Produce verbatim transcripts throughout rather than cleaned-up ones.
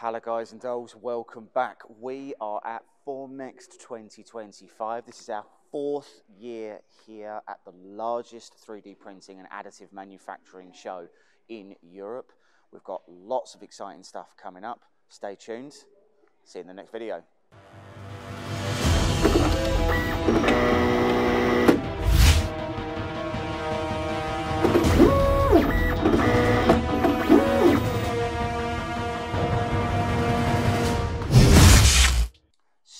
Hello guys and dolls, welcome back. We are at Formnext twenty twenty-five. This is our fourth year here at the largest three D printing and additive manufacturing show in Europe. We've got lots of exciting stuff coming up. Stay tuned. See you in the next video.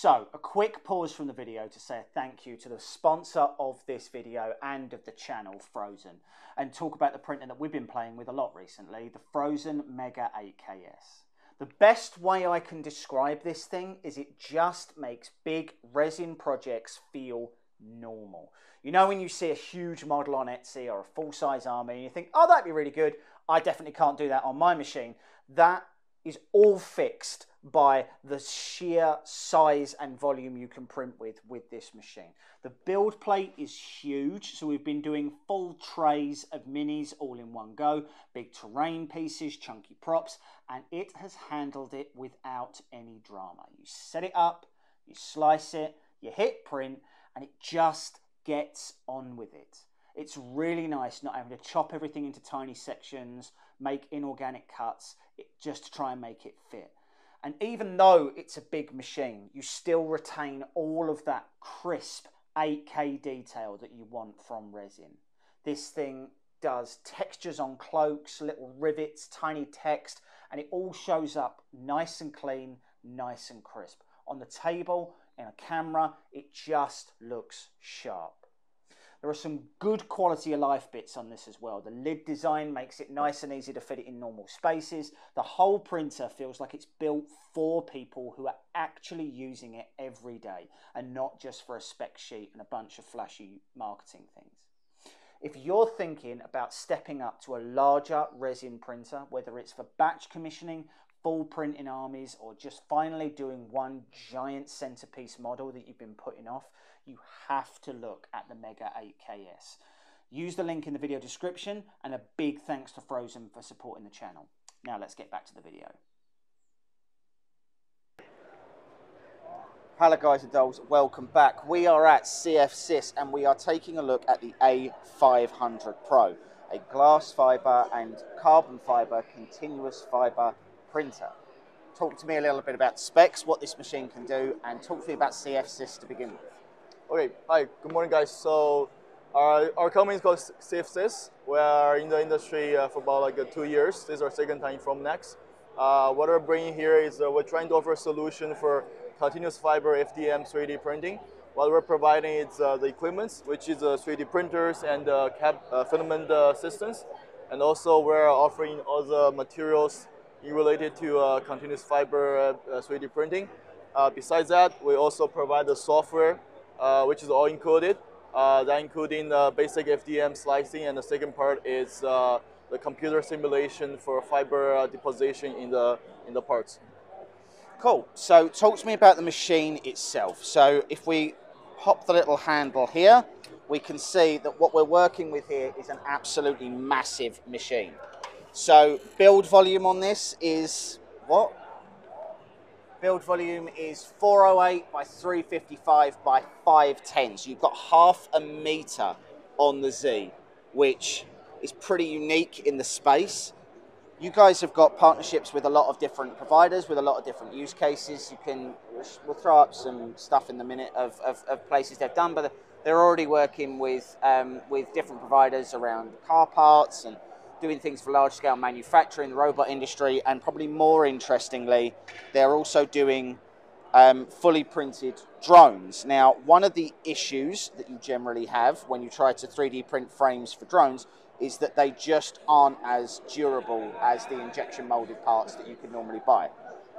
So, a quick pause from the video to say a thank you to the sponsor of this video and of the channel, Phrozen, and talk about the printer that we've been playing with a lot recently, the Phrozen Mega eight K S. The best way I can describe this thing is it just makes big resin projects feel normal. You know when you see a huge model on Etsy or a full-size army and you think, oh, that'd be really good, I definitely can't do that on my machine. That is all fixed by the sheer size and volume you can print with with this machine. The build plate is huge, so we've been doing full trays of minis all in one go, big terrain pieces, chunky props, and it has handled it without any drama. You set it up, you slice it, you hit print, and it just gets on with it. It's really nice not having to chop everything into tiny sections, make inorganic cuts, it, just to try and make it fit. And even though it's a big machine, you still retain all of that crisp eight K detail that you want from resin. This thing does textures on cloaks, little rivets, tiny text, and it all shows up nice and clean, nice and crisp. On the table, in a camera, it just looks sharp. There are some good quality of life bits on this as well. The lid design makes it nice and easy to fit it in normal spaces. The whole printer feels like it's built for people who are actually using it every day and not just for a spec sheet and a bunch of flashy marketing things. If you're thinking about stepping up to a larger resin printer, whether it's for batch commissioning, full printing armies, or just finally doing one giant centerpiece model that you've been putting off, you have to look at the Mega eight K S. Use the link in the video description, and a big thanks to Phrozen for supporting the channel. Now let's get back to the video. Hello guys and dolls, welcome back. We are at CFSys and we are taking a look at the A five hundred Pro, a glass fiber and carbon fiber continuous fiber printer. Talk to me a little bit about specs, what this machine can do, and talk to me about CFSys to begin with. Okay, hi, good morning guys. So our, our company is called CFSys. We are in the industry uh, for about like uh, two years. This is our second time from Next. Uh, what we're bringing here is uh, we're trying to offer a solution for continuous fiber F D M three D printing. What we're providing is uh, the equipment, which is uh, three D printers and uh, cap, uh, filament uh, systems. And also we're offering all the materials related to uh, continuous fiber uh, three D printing. Uh, besides that, we also provide the software, uh, which is all included. Uh, that including uh, basic F D M slicing, and the second part is uh, the computer simulation for fiber uh, deposition in the in the parts. Cool. So talk to me about the machine itself. So if we pop the little handle here, we can see that what we're working with here is an absolutely massive machine. So build volume on this is what? Build volume is four oh eight by three fifty-five by five ten. So you've got half a meter on the Z, which is pretty unique in the space. You guys have got partnerships with a lot of different providers, with a lot of different use cases. You can, we'll throw up some stuff in the minute of, of, of places they've done, but they're already working with, um, with different providers around car parts and doing things for large-scale manufacturing, the robot industry, and probably more interestingly, they're also doing um, fully printed drones. Now, one of the issues that you generally have when you try to three D print frames for drones is that they just aren't as durable as the injection molded parts that you could normally buy.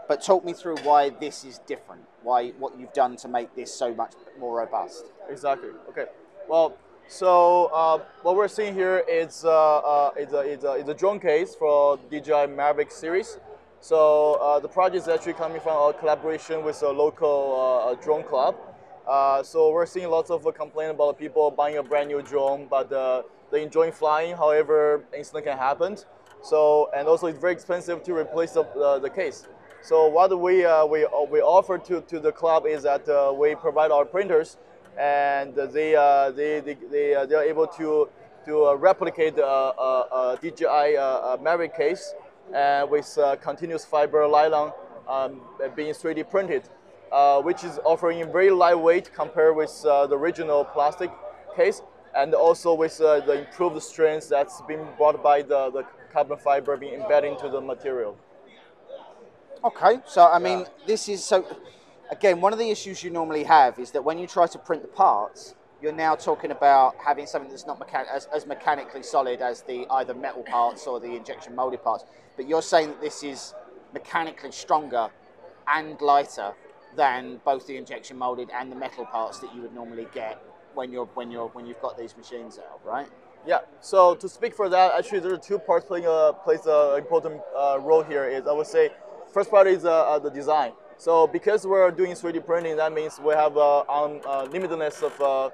But talk me through why this is different, why what you've done to make this so much more robust. Exactly, okay. Well, so uh, what we're seeing here is, uh, uh, is, a, is, a, is a drone case for D J I Mavic series. So uh, the project is actually coming from our collaboration with a local uh, drone club. Uh, so we're seeing lots of uh, complaints about people buying a brand new drone, but uh, they enjoy flying, however, incident can happen. So, and also it's very expensive to replace the, uh, the case. So what we uh, we uh, we offer to to the club is that uh, we provide our printers, and they uh, they they they uh, they're able to to uh, replicate a uh, uh, D J I uh, Mavic case, and uh, with uh, continuous fiber nylon um, being three D printed, uh, which is offering very lightweight compared with uh, the original plastic case, and also with uh, the improved strength that's been brought by the the carbon fiber being embedded into the material. Okay, so I mean, yeah. This is, so again, one of the issues you normally have is that when you try to print the parts, you're now talking about having something that's not mechan as, as mechanically solid as the either metal parts or the injection molded parts. But you're saying that this is mechanically stronger and lighter than both the injection molded and the metal parts that you would normally get when you're when you're when you've got these machines out, right? Yeah. So to speak for that, actually, there are two parts playing a plays an important uh, role here. Is I would say. First part is uh, the design. So because we're doing three D printing, that means we have uh, um, uh, limitedness of uh,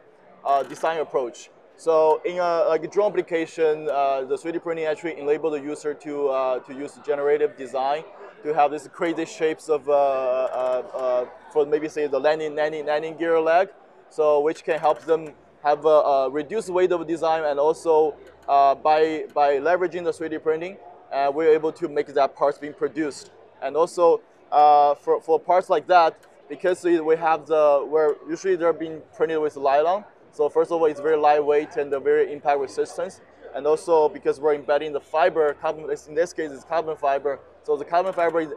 uh, design approach. So in a, like a drone application, uh, the three D printing actually enables the user to uh, to use generative design to have these crazy shapes of uh, uh, uh, for maybe say the landing landing landing gear leg. So which can help them have a, a reduced weight of design, and also uh, by by leveraging the three D printing, uh, we're able to make that parts being produced. And also uh, for, for parts like that, because we have the, where usually they're being printed with nylon. So first of all, it's very lightweight and very impact resistance. And also because we're embedding the fiber, carbon, in this case it's carbon fiber. So the carbon fiber is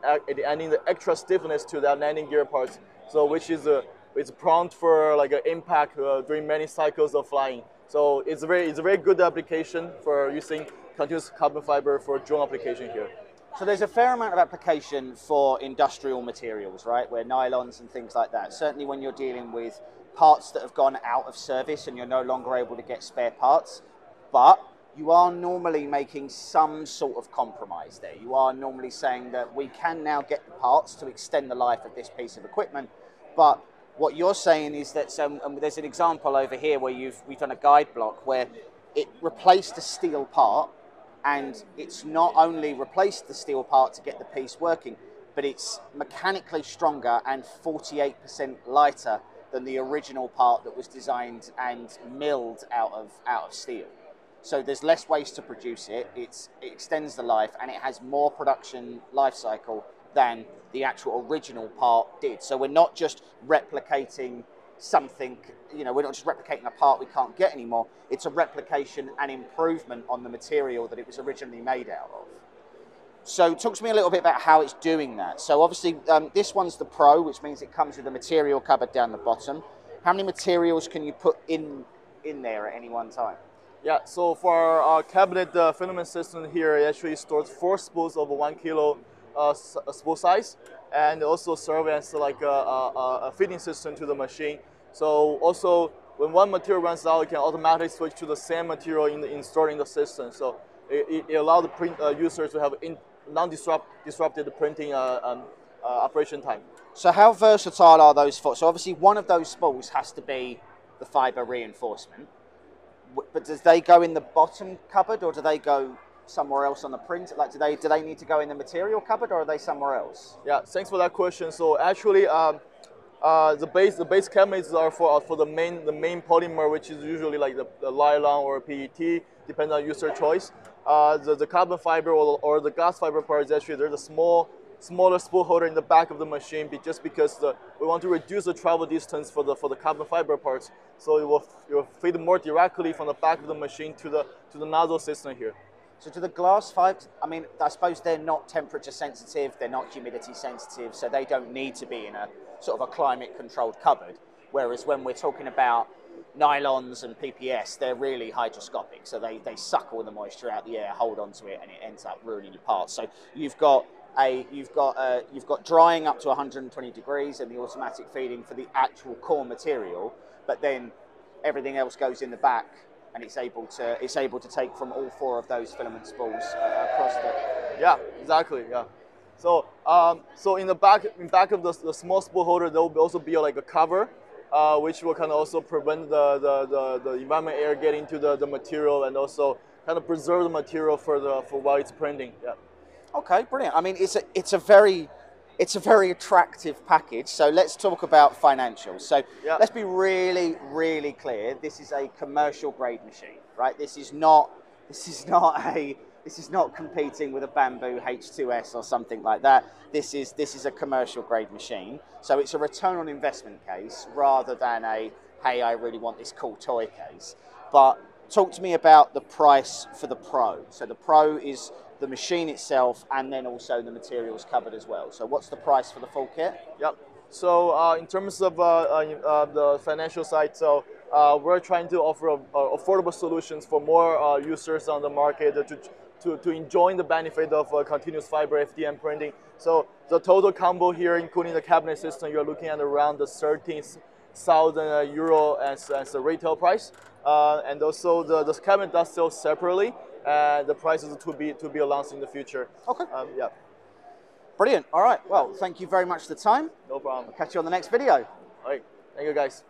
adding the extra stiffness to that landing gear parts. So which is a, it's prompt for like an impact uh, during many cycles of flying. So it's very, it's a very good application for using continuous carbon fiber for drone application here. So there's a fair amount of application for industrial materials, right? Where nylons and things like that. Certainly when you're dealing with parts that have gone out of service and you're no longer able to get spare parts, but you are normally making some sort of compromise there. You are normally saying that we can now get the parts to extend the life of this piece of equipment, but what you're saying is that, so, and there's an example over here where you've, we've done a guide block where it replaced a steel part. And it's not only replaced the steel part to get the piece working, but it's mechanically stronger and forty-eight percent lighter than the original part that was designed and milled out of, out of steel. So there's less waste to produce it, it's, it extends the life, and it has more production life cycle than the actual original part did. So we're not just replicating something, you know, we're not just replicating a part we can't get anymore, it's a replication and improvement on the material that it was originally made out of. So talk to me a little bit about how it's doing that. So obviously um, this one's the Pro, which means it comes with a material cupboard down the bottom. How many materials can you put in in there at any one time? Yeah, so for our cabinet uh, filament system here, it actually stores four spools of one kilo uh, spool size, and also serve as like a, a, a feeding system to the machine. So also when one material runs out, it can automatically switch to the same material in the, in stored in the system. So it, it allows the print, uh, users to have non-disrupt, disrupted printing uh, um, uh, operation time. So how versatile are those for? So obviously one of those spools has to be the fiber reinforcement, but does they go in the bottom cupboard, or do they go somewhere else on the print? Like, do they do they need to go in the material cupboard, or are they somewhere else? Yeah, thanks for that question. So actually, um, uh, the base the base cabinets are for uh, for the main the main polymer, which is usually like the, the nylon or P E T, depending on user choice. Uh, the the carbon fiber or, or the glass fiber part is actually there's a small smaller spool holder in the back of the machine, just because the, we want to reduce the travel distance for the for the carbon fiber parts. So it will it will feed more directly from the back of the machine to the to the nozzle system here. So to the glass fiber, I mean, I suppose they're not temperature sensitive, they're not humidity sensitive, so they don't need to be in a sort of a climate controlled cupboard. Whereas when we're talking about nylons and P P S, they're really hygroscopic. So they, they suck all the moisture out the air, hold onto it, and it ends up ruining your parts. So you've got a, you've got a, you've got drying up to one hundred twenty degrees and the automatic feeding for the actual core material, but then everything else goes in the back. And it's able to it's able to take from all four of those filament spools uh, across the. Yeah, exactly. Yeah. So um, so in the back in back of the, the small spool holder, there will also be like a cover, uh, which will kind of also prevent the the the, the environment air getting to the, the material, and also kind of preserve the material for the for while it's printing. Yeah. Okay, brilliant. I mean, it's a it's a very it's a very attractive package. So let's talk about financials. So yep. let's be really, really clear. This is a commercial grade machine, right? This is not, this is not a, this is not competing with a Bamboo H two S or something like that. This is, this is a commercial grade machine. So it's a return on investment case rather than a, hey, I really want this cool toy case. But talk to me about the price for the Pro. So the Pro is the machine itself and then also the materials covered as well. So what's the price for the full kit? Yep. So uh, in terms of uh, uh, the financial side, so uh, we're trying to offer uh, affordable solutions for more uh, users on the market to, to, to enjoy the benefit of uh, continuous fiber F D M printing. So the total combo here, including the cabinet system, you're looking at around the thirteen thousand euro as, as the retail price. Uh, and also the, the cabinet does sell separately. Uh, the prices to be to be announced in the future. Okay. Um, yeah. Brilliant. All right. Well, thank you very much for the time. No problem. I'll catch you on the next video. All right. Thank you, guys.